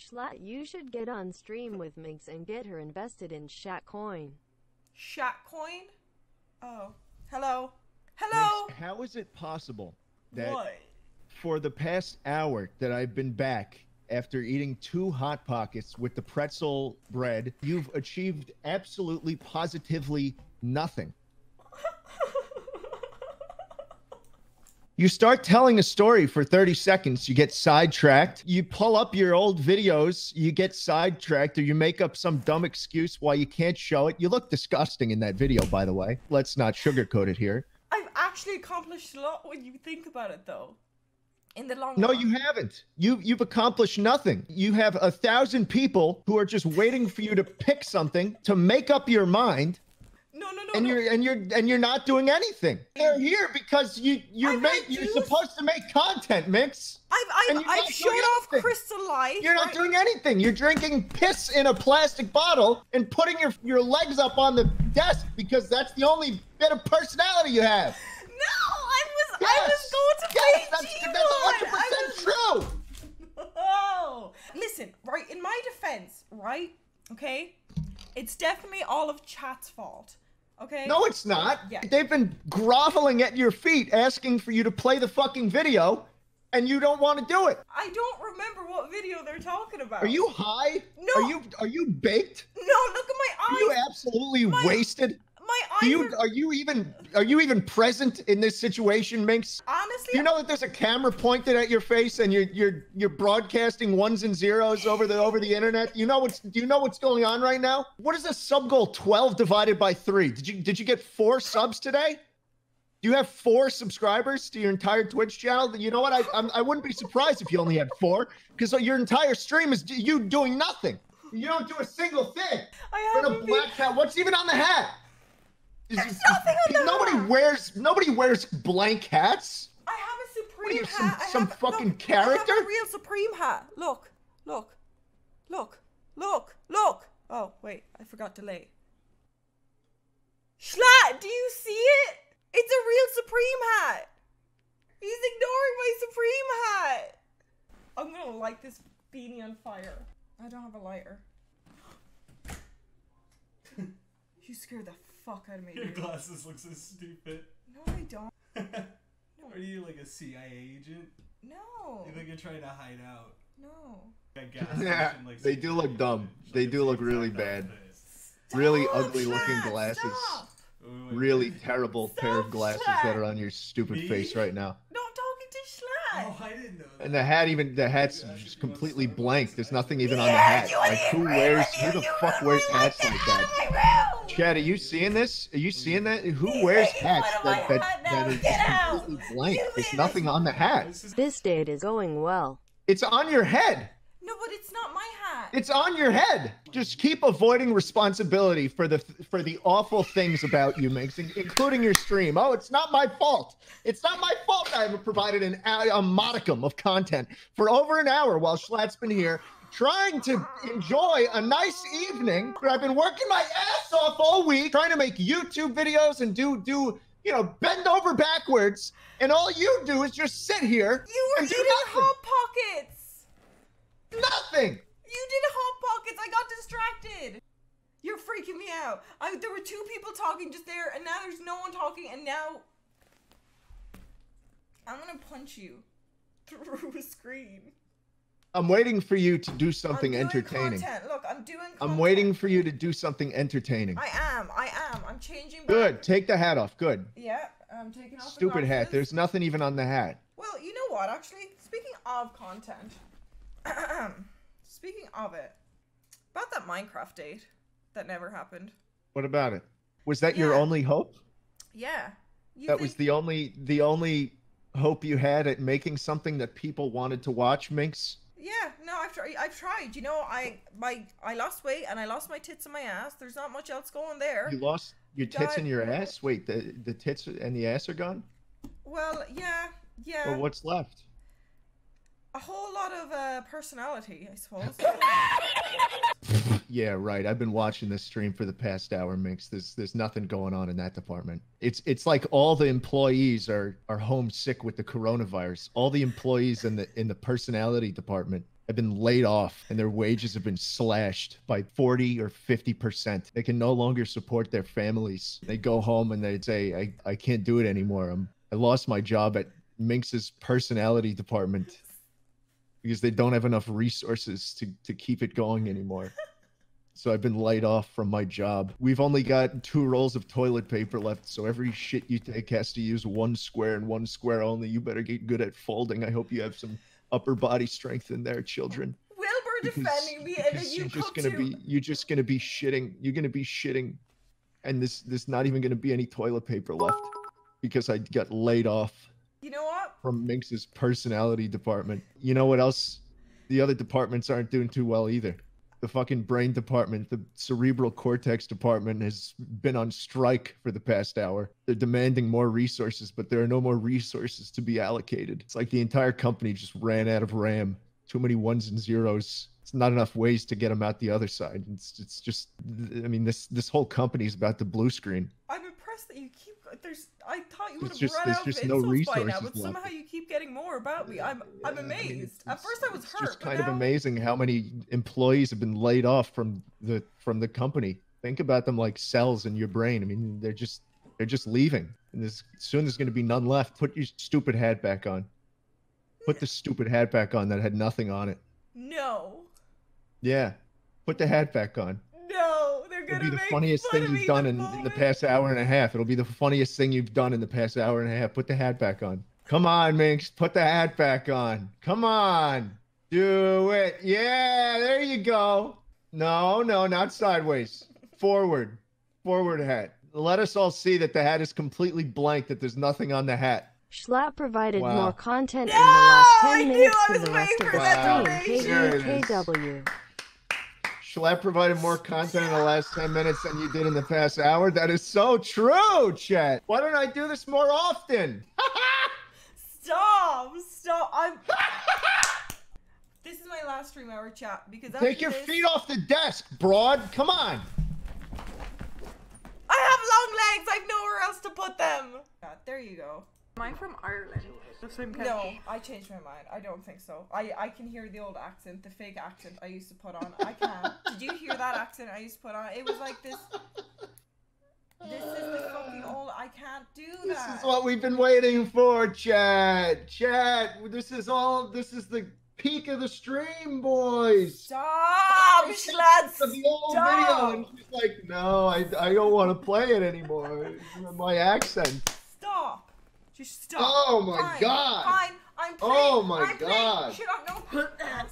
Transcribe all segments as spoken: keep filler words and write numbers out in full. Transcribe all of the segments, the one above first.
Schlatt, you should get on stream with Minx and get her invested in ShaqCoin. ShaqCoin? Oh. Hello? Hello? Minx, how is it possible that what? for the past hour that I've been back after eating two Hot Pockets with the pretzel bread, you've achieved absolutely positively nothing? You start telling a story for thirty seconds, you get sidetracked. You pull up your old videos, you get sidetracked, or you make up some dumb excuse why you can't show it. You look disgusting in that video, by the way. Let's not sugarcoat it here. I've actually accomplished a lot when you think about it, though. In the long no, run. You haven't. You, you've accomplished nothing. You have a thousand people who are just waiting for you to pick something, to make up your mind. No, no, no, and no. you're and you're and you're not doing anything. They're here because you you're make, you're supposed to make content, Minx. I've I've, I've showed off anything. Crystal Light. You're not right? doing anything. You're drinking piss in a plastic bottle and putting your your legs up on the desk because that's the only bit of personality you have. No, I was yes. I was going to yes, play Gmod. That's one hundred percent true. No, listen, right. In my defense, right? Okay. It's definitely all of chat's fault, okay? No, it's not. Yeah. They've been groveling at your feet asking for you to play the fucking video, and you don't want to do it. I don't remember what video they're talking about. Are you high? No. Are you are you baked? No, look at my eyes. Are you absolutely my, wasted? My eyes. Are you, are... are you even are you even present in this situation, Minx? Honestly, you know that there's a camera pointed at your face, and you're you're you're broadcasting ones and zeros over the over the internet. You know what's do you know what's going on right now? What is a sub goal twelve divided by three? Did you did you get four subs today? Do you have four subscribers to your entire Twitch channel? You know what? I I'm, I wouldn't be surprised if you only had four, because your entire stream is you doing nothing. You don't do a single thing. I have a black hat. What's even on the hat? There's nothing on the Nobody hat. wears nobody wears blank hats. I have a Supreme what, you, some, hat. Some I have, fucking look, character. I have a real Supreme hat. Look, look, look, look, look. Oh wait, I forgot to lay. Schlatt, do you see it? It's a real Supreme hat. He's ignoring my Supreme hat. I'm gonna light this beanie on fire. I don't have a lighter. You scared the fuck out of me. Your dude. Glasses look so stupid. No, I don't. No. Are you like a C I A agent? No. You think you're trying to hide out? No. Yeah, like they do look dumb. They do look really bad. Stop, really ugly Schlatt, looking glasses. Stop. Really terrible stop, pair of glasses Schlatt. that are on your stupid me? face right now. No, I'm talking to Schlatt. Oh, I didn't know that. And the hat even, the hat's yeah, just completely blank. There's nothing even yeah, on the hat. Like who wears, you, who the fuck wears hats like that? Chad, are you seeing this? Are you seeing that? Who He's wears hats that, that, hat that is just completely blank? There's nothing on the hat. This date is going well. It's on your head. No, but it's not my hat. It's on your head. Just keep avoiding responsibility for the for the awful things about you, Minx, including your stream. Oh, it's not my fault. It's not my fault I haven't provided an, a modicum of content for over an hour while Schlatt's been here, trying to enjoy a nice evening. I've been working my ass off all week, trying to make YouTube videos and do, do you know, bend over backwards. And all you do is just sit here you were and do nothing. Hot Pockets. Nothing. You did Hot Pockets. I got distracted. You're freaking me out. I, there were two people talking just there, and now there's no one talking, and now I'm going to punch you through a screen. I'm waiting for you to do something I'm doing entertaining. Content. Look, I'm doing content. I'm waiting for you to do something entertaining. I am. I am. I'm changing. Good. Back. Take the hat off. Good. Yeah, I'm taking off. Stupid the hat. There's nothing even on the hat. Well, you know what? Actually, speaking of content, speaking of it, about that Minecraft date that never happened. What about it? Was that yeah. your only hope? Yeah. You that think... was the only the only hope you had at making something that people wanted to watch, Minx? Yeah, no, I've tried. I've tried. You know, I my I lost weight and I lost my tits and my ass. There's not much else going there. You lost your tits God. and your ass? Wait, the the tits and the ass are gone? Well, yeah, yeah. Well, what's left? A whole lot of uh, personality, I suppose. Yeah, right. I've been watching this stream for the past hour, Minx. There's there's nothing going on in that department. It's it's like all the employees are are homesick with the coronavirus. All the employees in the in the personality department have been laid off and their wages have been slashed by forty or fifty percent. They can no longer support their families. They go home and they say, I, I can't do it anymore. I'm, I lost my job at Minx's personality department because they don't have enough resources to, to keep it going anymore. So I've been laid off from my job. We've only got two rolls of toilet paper left, so every shit you take has to use one square and one square only. You better get good at folding. I hope you have some upper body strength in there, children. Wilbur because, defending me, and then you you're just gonna too. be you're just gonna be shitting. You're gonna be shitting, and this there's not even gonna be any toilet paper left because I got laid off. You know what? From Minx's personality department. You know what else? The other departments aren't doing too well either. The fucking brain department, the cerebral cortex department has been on strike for the past hour. They're demanding more resources, but there are no more resources to be allocated. It's like the entire company just ran out of RAM. Too many ones and zeros. It's not enough ways to get them out the other side. It's, it's just, I mean, this this whole company is about to blue screen. I'm impressed that you keep, there's, I thought you would have run out of insults by now, but somehow you keep getting more about me. I'm I'm amazed. At first I was hurt. It's just kind of amazing how many employees have been laid off from the from the company. Think about them like cells in your brain. I mean, they're just they're just leaving, and there's, soon there's going to be none left. Put your stupid hat back on. Put the stupid hat back on that had nothing on it. No. Yeah, put the hat back on. No, they're gonna It'll be the make funniest thing you've done in, in the past hour and a half. It'll be the funniest thing you've done in the past hour and a half. Put the hat back on. Come on, Minx. Put the hat back on. Come on. Do it. Yeah, there you go. No, no, not sideways. Forward. Forward hat. Let us all see that the hat is completely blank, that there's nothing on the hat. Schlatt provided wow. more content no, in the last ten I minutes for the rest of the stream. K W. Schlatt provided more content in the last ten minutes than you did in the past hour. That is so true, chat. Why don't I do this more often? Stop! Stop! I'm. This is my last stream hour, chat. Because after take your this... feet off the desk, broad. Come on. I have long legs. I've nowhere else to put them. God, there you go. Mine from Ireland. The same kind. No, I changed my mind. I don't think so. I I can hear the old accent, the fake accent I used to put on. I can. Did you hear that accent I used to put on? It was like this. This is the fucking old. I can't do this that. This is what we've been waiting for, chat. Chat. This is all. This is the peak of the stream, boys. Stop, Schlatt. The old video, and she's like, no, I I don't want to play it anymore. My accent. Stop. Just stop. Oh my Fine. God! Fine. I'm playing. Oh my I'm God! Shut up! No.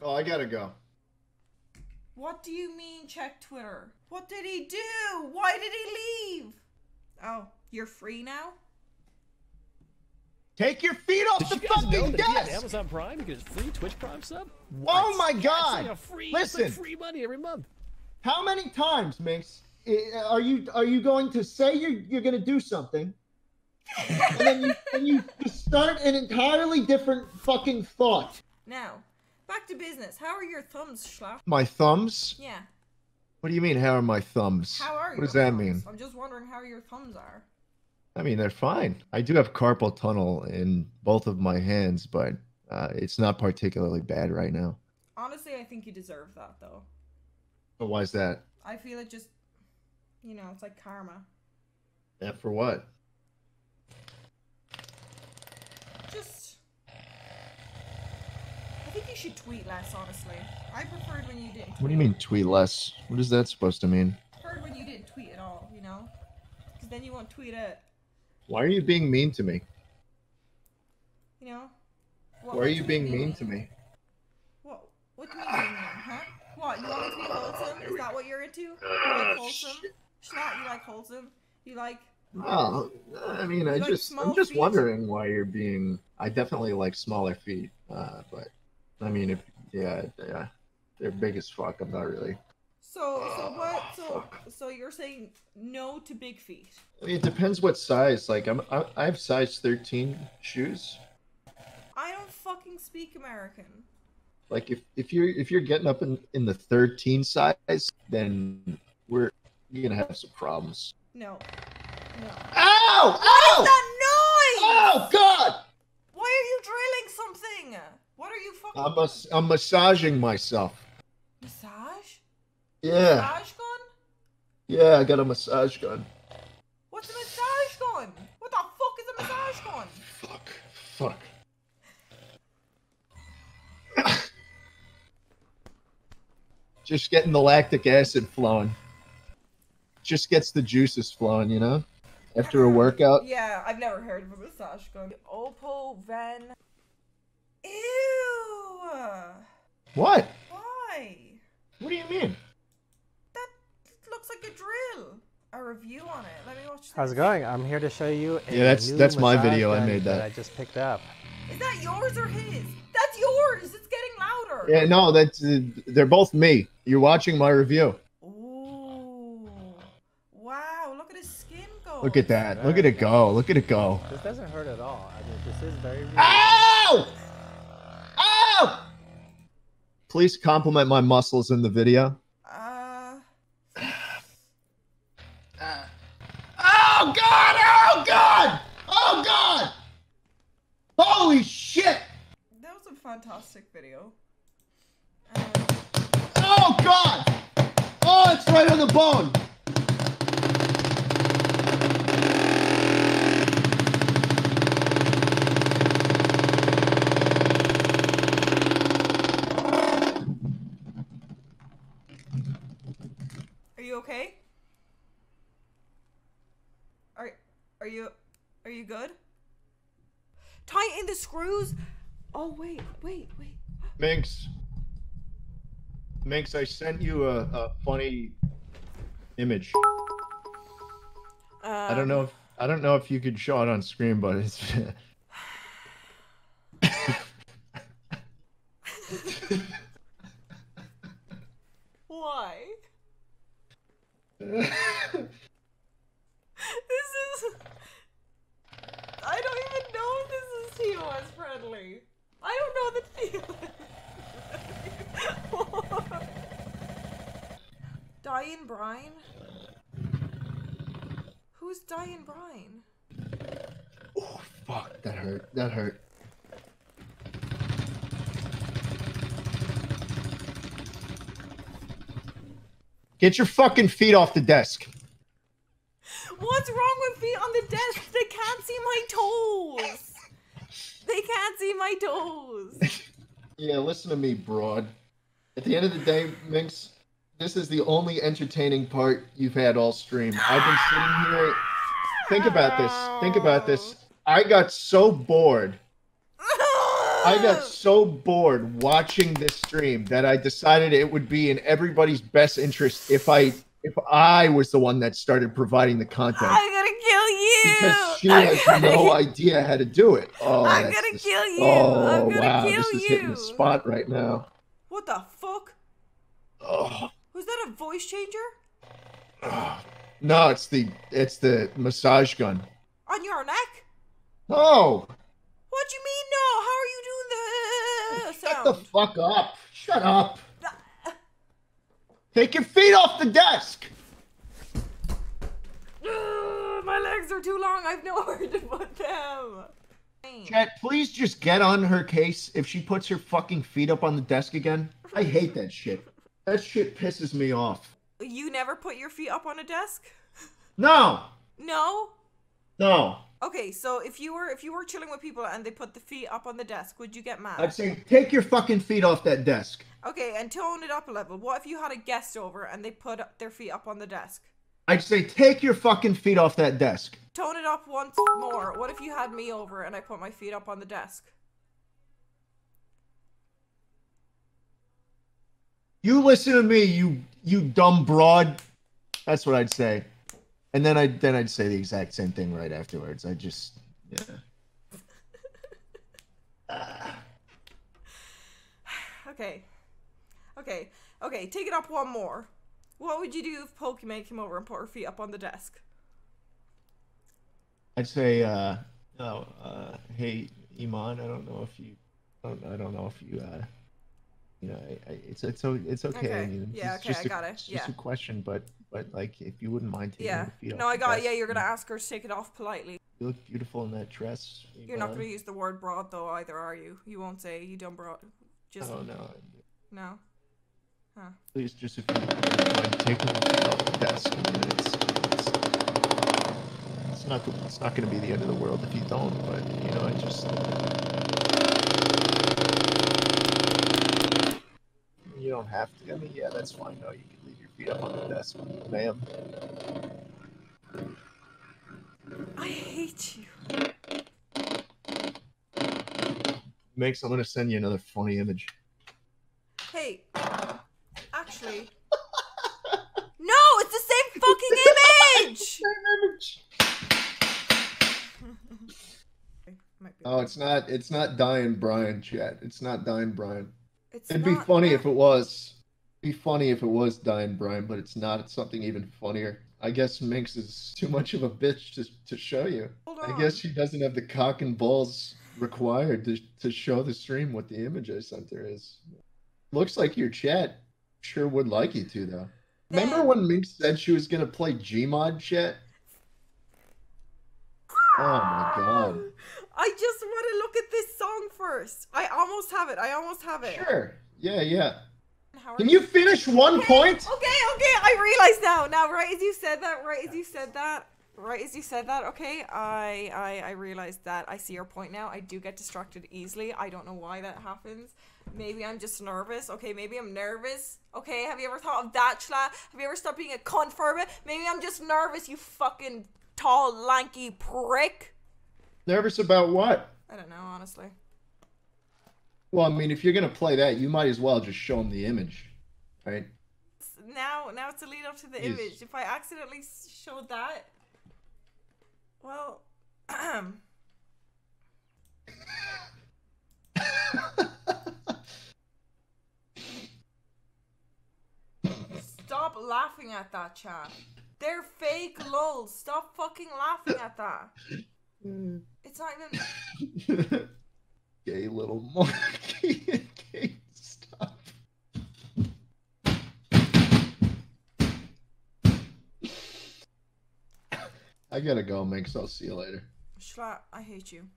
Oh, I gotta go. What do you mean? Check Twitter. What did he do? Why did he leave? Oh, you're free now. Take your feet off did the fucking desk! Yeah, Amazon Prime, you get a free Twitch Prime sub. What? Oh my God! It's like free, listen, it's like free money every month. How many times, Minx, are you are you going to say you're you're going to do something? And then you, and you start an entirely different fucking thought. Now, back to business. How are your thumbs, Schlatt? My thumbs? Yeah. What do you mean, how are my thumbs? How are your What does that thumbs? mean? I'm just wondering how your thumbs are. I mean, they're fine. I do have carpal tunnel in both of my hands, but uh, it's not particularly bad right now. Honestly, I think you deserve that, though. But why is that? I feel it just, you know, it's like karma. Yeah, for what? Just, I think you should tweet less, honestly. I preferred when you didn't tweet. What do you mean tweet less? What is that supposed to mean? I preferred when you didn't tweet at all, you know? Because then you won't tweet it. Why are you being mean to me? You know? What, Why are you being mean, mean to me? What, what do you mean being mean, huh? What, you want me to be wholesome? Is that what you're into? You like wholesome? Schlatt, you like wholesome? You like... Oh, I mean, you I like just, I'm just feet? wondering why you're being, I definitely like smaller feet, uh, but, I mean, if, yeah, yeah, they're big as fuck, I'm not really. So, so what, so, so you're saying no to big feet? I mean, it depends what size, like, I'm, I, I have size thirteen shoes. I don't fucking speak American. Like, if, if you're, if you're getting up in, in the thirteen size, then we're, you're gonna have some problems. No. No. Ow! What Ow! Is that noise? Oh God! Why are you drilling something? What are you fucking I'm, mas doing? I'm massaging myself. Massage? Yeah. Massage gun? Yeah, I got a massage gun. What's a massage gun? What the fuck is a massage gun? Fuck. Fuck. Just getting the lactic acid flowing. Just gets the juices flowing, you know? After a workout. Yeah, I've never heard of a massage gun. Opal, Ven. Ew! What? Why? What do you mean? That looks like a drill. A review on it. Let me watch this. How's it going? I'm here to show you a Yeah, that's, new that's my video. I made that. that. I just picked up. Is that yours or his? That's yours! It's getting louder! Yeah, no, that's, uh, they're both me. You're watching my review. Look at that. Look at it go. Look at it go. This doesn't hurt at all. I mean, this is very... Real. Ow! Ow! Please compliment my muscles in the video. Uh... uh... Oh, God! Oh, God! Oh, God! Holy shit! That was a fantastic video. Uh... Oh, God! Oh, it's right on the bone! Okay? Are are you are you good? Tighten the screws. Oh wait, wait, wait. Minx, Minx, I sent you a, a funny image. Um, I don't know if I don't know if you could show it on screen, but it's. Why? This is... I don't even know if this is T O S friendly. I don't know the T O S. Diane Bryan? Who's Diane Bryan? Oh, fuck. That hurt. That hurt. Get your fucking feet off the desk. What's wrong with feet on the desk? They can't see my toes. They can't see my toes. Yeah, listen to me, broad. At the end of the day, Minx, this is the only entertaining part you've had all stream. I've been sitting here. Think about this. Think about this. I got so bored. I got so bored watching this stream that I decided it would be in everybody's best interest if I if I was the one that started providing the content. I'm gonna kill you because she I'm has gonna... no idea how to do it. Oh, I'm gonna just... kill you. Oh, I'm gonna wow, kill this is you. Hitting the spot right now. What the fuck? Oh. Was that a voice changer? Oh. No, it's the it's the massage gun. On your neck? No. What do you mean no? How are you doing the sound? Shut the fuck up. Shut up. Take your feet off the desk. Ugh, my legs are too long. I've nowhere to put them. Chat, please just get on her case if she puts her fucking feet up on the desk again. I hate that shit. That shit pisses me off. You never put your feet up on a desk? No. No? No. Okay, so if you were if you were chilling with people and they put the feet up on the desk, would you get mad? I'd say take your fucking feet off that desk. Okay, and tone it up a level. What if you had a guest over and they put their feet up on the desk? I'd say take your fucking feet off that desk. Tone it up once more. What if you had me over and I put my feet up on the desk? You listen to me, you you dumb broad. That's what I'd say. And then I'd, then I'd say the exact same thing right afterwards. I just, yeah. uh. Okay. Okay. Okay, take it up one more. What would you do if Pokimane came over and put her feet up on the desk? I'd say, uh, oh, uh, hey, Iman, I don't know if you, I don't, I don't know if you, uh, you know, I, I, it's, it's, it's okay. okay. I mean, yeah, it's okay, just I got a, it. It's just yeah. a question, but... But, like, if you wouldn't mind taking yeah. your feet off. No, I got it. Yeah, you're going to ask her to take it off politely. You look beautiful in that dress. You're not going to use the word broad, though, either, are you? You won't say you done broad. Just... Oh, no. No? Huh. Please, just if you mind taking off the desk. I mean, it's, it's, it's not, it's not going to be the end of the world if you don't, but, you know, I just... You don't have to. I mean, yeah, that's fine. No, you can leave your feet up on the desk, ma'am. I hate you. Minx, I'm going to send you another funny image. Hey. Actually. No, it's the same fucking image! Same image. Oh, it's not, it's not Dying Brian, chat. It's not Dying Brian. It's It'd not... be funny if it was. It'd be funny if it was Dying Brian, but it's not. It's something even funnier. I guess Minx is too much of a bitch to, to show you. Hold on. I guess she doesn't have the cock and balls required to, to show the stream what the image I sent her is. Looks like your chat sure would like you to, though. Then... Remember when Minx said she was going to play Gmod chat? Oh, my God. I just want to look at this song first. I almost have it. I almost have it. Sure. Yeah, yeah. Can you finish one okay, point? Okay, okay, I realize now. Now, right as you said that, right as you said that, right as you said that, okay, I, I, I realized that. I see your point now. I do get distracted easily. I don't know why that happens. Maybe I'm just nervous. Okay, maybe I'm nervous. Okay, have you ever thought of that, Schlatt? Have you ever stopped being a cunt for it? Maybe I'm just nervous, you fucking tall, lanky prick. Nervous about what? I don't know, honestly. Well, I mean, if you're going to play that, you might as well just show them the image, right? Now, now it's a lead up to the yes. image. If I accidentally showed that, well, um. Stop laughing at that, chat. They're fake lulz. Stop fucking laughing at that. It's not even... Gay little monkey. Stop. I gotta go, Minx. I'll see you later. Schlatt, I hate you.